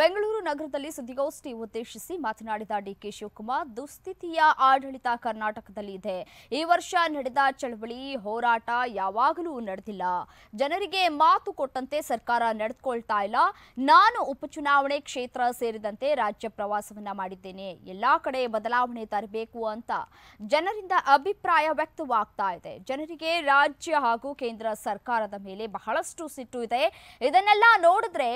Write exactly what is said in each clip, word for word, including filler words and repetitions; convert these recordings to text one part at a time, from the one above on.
ಬೆಂಗಳೂರು ನಗರದಲ್ಲಿ ಸುದ್ದಿಗೋಷ್ಠಿ ಉದ್ದೇಶಿಸಿ ಮಾತನಾಡಿದ ಡಿ ಕೆ ಶಿವಕುಮಾರ್ ದುಸ್ಥಿತಿಯ ಆಡಳಿತ ಕರ್ನಾಟಕದಲ್ಲಿ ಇದೆ। ಈ ವರ್ಷ ನಡೆದ ಚಳವಳಿ ಹೋರಾಟ ಯಾವಾಗಲೂ ನಡೆದಿಲ್ಲ। ಜನರಿಗೆ ಮಾತು ಕೊಟ್ಟಂತೆ ಸರ್ಕಾರ ನಡೆದುಕೊಳ್ಳತಾ ಇಲ್ಲ। ನಾನು ಉಪಚುನಾವಣೆ ಕ್ಷೇತ್ರ ಸೇರಿದಂತೆ ರಾಜ್ಯ ಪ್ರವಾಸವನ್ನ ಮಾಡಿದ್ದೇನೆ। ಎಲ್ಲಾ ಕಡೆ ಬದಲಾವಣೆ ತರಬೇಕು ಅಂತ ಜನರಿಂದ ಅಭಿಪ್ರಾಯ ವ್ಯಕ್ತವಾಗ್ತಾ ಇದೆ। ಜನರಿಗೆ ರಾಜ್ಯ ಹಾಗೂ ಕೇಂದ್ರ ಸರ್ಕಾರದ ಮೇಲೆ ಬಹಳಷ್ಟು ಸಿಟ್ಟು ಇದೆ। ಇದನ್ನೆಲ್ಲ ನೋಡಿದ್ರೆ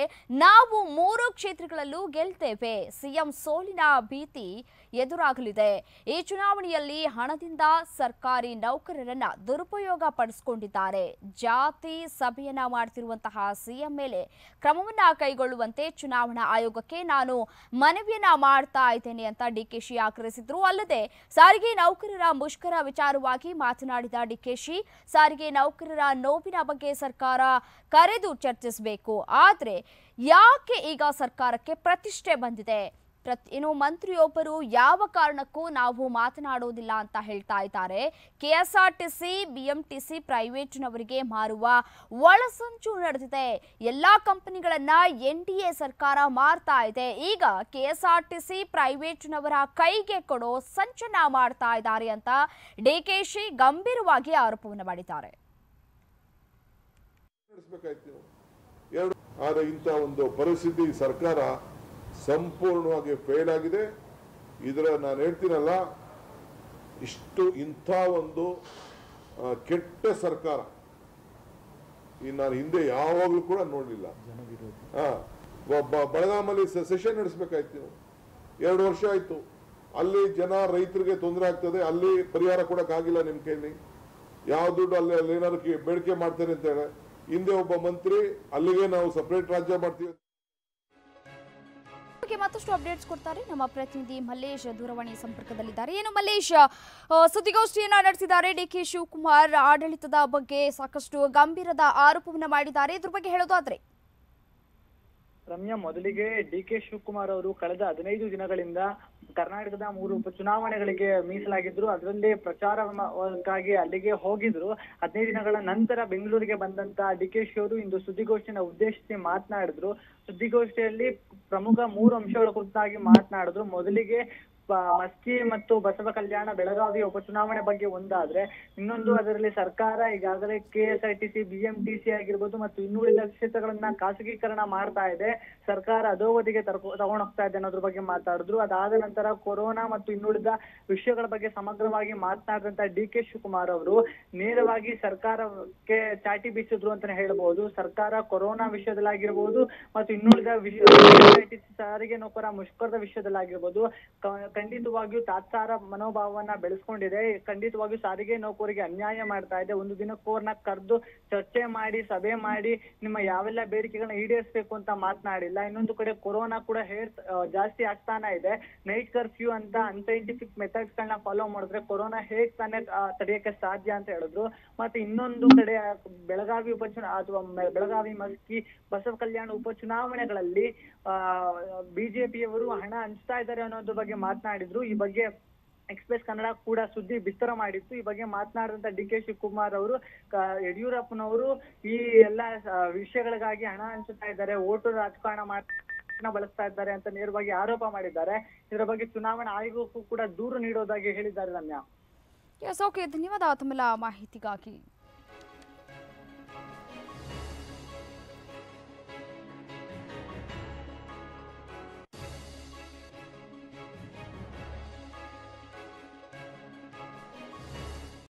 ನಾವು ಮೂರು ಕ್ಷೇತ್ರಗಳಲ್ಲೂ ಗೆಲ್ತೇವೆ। ಸಿಎಂ ಸೋಲಿನ ಭೀತಿ ಎದುರಾಗಲಿದೆ। ಈ ಚುನಾವಣೆಯಲ್ಲಿ ಹಣದಿಂದ ಸರ್ಕಾರಿ ನೌಕರರನ್ನ ದುರುಪಯೋಗ ಪಡಿಸಿಕೊಂಡಿದ್ದಾರೆ। ಜಾತಿ ಸಭೆಯನ್ನ ಮಾಡುತ್ತಿರುವಂತಹ ಸಿಎಂ ಮೇಲೆ ಕ್ರಮವನ್ನ ಕೈಗೊಳ್ಳುವಂತೆ ಚುನಾವಣಾ ಆಯೋಗಕ್ಕೆ ನಾನು ಮನವಿಯನ್ನ ಮಾಡ್ತಾ ಇದ್ದೇನೆ ಅಂತ ಡಿಕೆಶಿ ಆಗ್ರಹಿಸಿದ್ರು। ಅಲ್ಲದೆ ಸಾರಿಗೆ ನೌಕರರ ಮುಷ್ಕರ ವಿಚಾರವಾಗಿ ಮಾತನಾಡಿದ ಡಿಕೆಶಿ ಸಾರಿಗೆ ನೌಕರರ ನೋವಿನ ಬಗ್ಗೆ ಸರ್ಕಾರ ಕರೆದು ಚರ್ಚಿಸಬೇಕು। ಆದರೆ ಯಾಕೆ ಈಗ ಸರ್ಕಾರಕ್ಕೆ ಪ್ರತಿಷ್ಠೆ ಬಂದಿದೆ? ಪ್ರತಿ ಏನು ಮಂತ್ರಿಯೊಬ್ಬರು ಯಾವ ಕಾರಣಕ್ಕೂ ನಾವು ಮಾತನಾಡೋದಿಲ್ಲ ಅಂತ ಹೇಳ್ತಾ ಇದ್ದಾರೆ। KSRTC B M T C ಪ್ರೈವೇಟ್ನವರಿಗೆ ಮಾರುವ ಒಳಸಂಚು ನಡೆದಿದೆ। ಎಲ್ಲ ಕಂಪನಿಗಳನ್ನ ಎನ್ ಡಿ ಎ ಸರ್ಕಾರ ಮಾರ್ತಾ ಇದೆ। ಈಗ ಕೆಎಸ್ಆರ್ಟಿಸಿ ಪ್ರೈವೇಟ್ನವರ ಕೈಗೆ ಕೊಡೋ ಸಂಚನ ಮಾಡ್ತಾ ಇದ್ದಾರೆ ಅಂತ ಡಿ ಕೆ ಶಿ ಗಂಭೀರವಾಗಿ ಆರೋಪವನ್ನು ಮಾಡಿದ್ದಾರೆ। ಆದರೆ ಇಂಥ ಒಂದು ಪರಿಸ್ಥಿತಿ ಸರ್ಕಾರ ಸಂಪೂರ್ಣವಾಗಿ ಫೇಲ್ ಆಗಿದೆ। ಇದರ ನಾನು ಹೇಳ್ತೀನಲ್ಲ, ಇಷ್ಟು ಇಂಥ ಒಂದು ಕೆಟ್ಟ ಸರ್ಕಾರ ಈ ನಾನು ಹಿಂದೆ ಯಾವಾಗಲೂ ಕೂಡ ನೋಡಲಿಲ್ಲ। ಬೆಳಗಾಮಲ್ಲಿ ಸೆಷನ್ ನಡೆಸಬೇಕಾಯ್ತು, ಎರಡು ವರ್ಷ ಆಯಿತು। ಅಲ್ಲಿ ಜನ ರೈತರಿಗೆ ತೊಂದರೆ ಆಗ್ತದೆ, ಅಲ್ಲಿ ಪರಿಹಾರ ಕೊಡೋಕ್ಕಾಗಿಲ್ಲ ನಿಮ್ಮ ಕೈಲಿ, ಯಾವ ದುಡ್ಡು ಅಲ್ಲಿ ಅಲ್ಲಿ ಏನಾದ್ರು ಬೇಡಿಕೆ ಮಾಡ್ತಾರೆ ಅಂತ ಹೇಳಿ ಹಿಂದೆ ಒಬ್ಬ ಮಂತ್ರಿ ಅಲ್ಲಿಗೆ ನಾವು ಸಪರೇಟ್ ರಾಜ್ಯ ಮಾಡ್ತೀವಿ। ಮತ್ತಷ್ಟು ಅಪ್ಡೇಟ್ಸ್ ಕೊಡ್ತಾರೆ ನಮ್ಮ ಪ್ರತಿನಿಧಿ ಮಲ್ಲೇಶ್, ದೂರವಾಣಿ ಸಂಪರ್ಕದಲ್ಲಿದ್ದಾರೆ। ಏನು ಮಲ್ಲೇಶ್, ಸುದ್ದಿಗೋಷ್ಠಿಯನ್ನ ನಡೆಸಿದ್ದಾರೆ ಡಿ ಕೆ ಶಿವಕುಮಾರ್, ಆಡಳಿತದ ಬಗ್ಗೆ ಸಾಕಷ್ಟು ಗಂಭೀರದ ಆರೋಪವನ್ನು ಮಾಡಿದ್ದಾರೆ। ಇದ್ರ ಬಗ್ಗೆ ಹೇಳೋದಾದ್ರೆ ರಮ್ಯಾ, ಮೊದಲಿಗೆ ಡಿ ಕೆ ಶಿವಕುಮಾರ್ ಅವರು ಕಳೆದ ಹದಿನೈದು ದಿನಗಳಿಂದ ಕರ್ನಾಟಕದ ಮೂರು ಉಪಚುನಾವಣೆಗಳಿಗೆ ಮೀಸಲಾಗಿದ್ರು, ಅದರಲ್ಲಿ ಪ್ರಚಾರಕ್ಕಾಗಿ ಅಲ್ಲಿಗೆ ಹೋಗಿದ್ರು। ಹದಿನೈದು ದಿನಗಳ ನಂತರ ಬೆಂಗಳೂರಿಗೆ ಬಂದಂತ ಡಿ ಕೆ ಶಿ ಅವರು ಇಂದು ಸುದ್ದಿಗೋಷ್ಠಿಯನ್ನು ಉದ್ದೇಶಿಸಿ ಮಾತನಾಡಿದ್ರು। ಸುದ್ದಿಗೋಷ್ಠಿಯಲ್ಲಿ ಪ್ರಮುಖ ಮೂರು ಅಂಶಗಳ ಕುರಿತಾಗಿ ಮಾತನಾಡಿದ್ರು। ಮೊದಲಿಗೆ ಮಸ್ಕಿ ಮತ್ತು ಬಸವ ಕಲ್ಯಾಣ ಬೆಳಗಾವಿ ಉಪಚುನಾವಣೆ ಬಗ್ಗೆ ಒಂದಾದ್ರೆ, ಇನ್ನೊಂದು ಅದರಲ್ಲಿ ಸರ್ಕಾರ ಈಗಾಗಲೇ K S R T C B M T C ಆಗಿರ್ಬೋದು ಮತ್ತು ಇನ್ನುಳಿದ ಕ್ಷೇತ್ರಗಳನ್ನ ಖಾಸಗೀಕರಣ ಮಾಡ್ತಾ ಇದೆ, ಸರ್ಕಾರ ಅಧೋಗತಿಗೆ ತರ್ಕೊ ತಗೊಂಡ್ ಹೋಗ್ತಾ ಇದೆ ಅನ್ನೋದ್ರ ಬಗ್ಗೆ ಮಾತಾಡಿದ್ರು। ಅದಾದ ನಂತರ ಕೊರೋನಾ ಮತ್ತು ಇನ್ನುಳಿದ ವಿಷಯಗಳ ಬಗ್ಗೆ ಸಮಗ್ರವಾಗಿ ಮಾತನಾಡಿದಂತ ಡಿ ಕೆ ಶಿವಕುಮಾರ್ ಅವರು ನೇರವಾಗಿ ಸರ್ಕಾರಕ್ಕೆ ಚಾಟಿ ಬೀಸಿದ್ರು ಅಂತಾನೆ ಹೇಳ್ಬಹುದು। ಸರ್ಕಾರ ಕೊರೋನಾ ವಿಷಯದಲ್ಲಾಗಿರ್ಬೋದು ಮತ್ತು ಇನ್ನುಳಿದ ವಿಷಯ ಸಾರಿಗೆ ನೌಕರ ಮುಷ್ಕರದ ವಿಷಯದಲ್ಲಾಗಿರ್ಬೋದು ಖಂಡಿತವಾಗಿಯೂ ತಾತ್ಸಾರ ಮನೋಭಾವವನ್ನ ಬೆಳೆಸ್ಕೊಂಡಿದೆ। ಖಂಡಿತವಾಗಿಯೂ ಸಾರಿಗೆ ನೌಕರರಿಗೆ ಅನ್ಯಾಯ ಮಾಡ್ತಾ ಇದೆ। ಒಂದು ದಿನಕ್ಕೋರ್ನ ಕರೆದು ಚರ್ಚೆ ಮಾಡಿ ಸಭೆ ಮಾಡಿ ನಿಮ್ಮ ಯಾವೆಲ್ಲ ಬೇಡಿಕೆಗಳನ್ನ ಈಡೇರಿಸಬೇಕು ಅಂತ ಮಾತನಾಡಿಲ್ಲ। ಇನ್ನೊಂದು ಕಡೆ ಕೊರೋನಾ ಕೂಡ ಹೇರ್ ಜಾಸ್ತಿ ಆಗ್ತಾನೆ ಇದೆ, ನೈಟ್ ಕರ್ಫ್ಯೂ ಅಂತ ಅನ್ಸೈಂಟಿಫಿಕ್ ಮೆಥಡ್ಸ್ ಗಳನ್ನ ಫಾಲೋ ಮಾಡಿದ್ರೆ ಕೊರೋನಾ ಹೇಗ್ ತಾನೇ ತಡೆಯಕ್ಕೆ ಸಾಧ್ಯ ಅಂತ ಹೇಳಿದ್ರು। ಮತ್ತೆ ಇನ್ನೊಂದು ಕಡೆ ಬೆಳಗಾವಿ ಉಪಚುನಾವಣೆ ಅಥವಾ ಬೆಳಗಾವಿ ಮಸ್ಕಿ ಬಸವ ಕಲ್ಯಾಣ ಉಪಚುನಾವಣೆಗಳಲ್ಲಿ ಆ ಬಿಜೆಪಿಯವರು ಹಣ ಹಂಚ್ತಾ ಇದ್ದಾರೆ ಅನ್ನೋದ್ರ ಬಗ್ಗೆ ಮಾತನಾಡಿದ್ರು। ಈ ಬಗ್ಗೆ ಎಕ್ಸ್‌ಪ್ರೆಸ್ ಕನ್ನಡ ಕೂಡ ಸುದ್ದಿ ಬಿತ್ತರ ಮಾಡಿತ್ತು। ಈ ಬಗ್ಗೆ ಮಾತನಾಡಿದಂತ ಡಿ ಕೆ ಶಿವಕುಮಾರ್ ಅವರು ಯಡಿಯೂರಪ್ಪನವರು ಈ ಎಲ್ಲಾ ವಿಷಯಗಳಿಗಾಗಿ ಹಣ ಹಂಚುತ್ತಾ ಇದ್ದಾರೆ, ಓಟು ರಾಜಕಾರಣ ಮಾಡ ಬಳಸ್ತಾ ಇದ್ದಾರೆ ಅಂತ ನೇರವಾಗಿ ಆರೋಪ ಮಾಡಿದ್ದಾರೆ। ಇದರ ಬಗ್ಗೆ ಚುನಾವಣಾ ಆಯೋಗಕ್ಕೂ ಕೂಡ ದೂರು ನೀಡೋದಾಗಿ ಹೇಳಿದ್ದಾರೆ ರಮ್ಯಾ। ಎಸ್, ಓಕೆ, ಧನ್ಯವಾದ ತಮ್ಮೆಲ್ಲ ಮಾಹಿತಿಗಾಗಿ।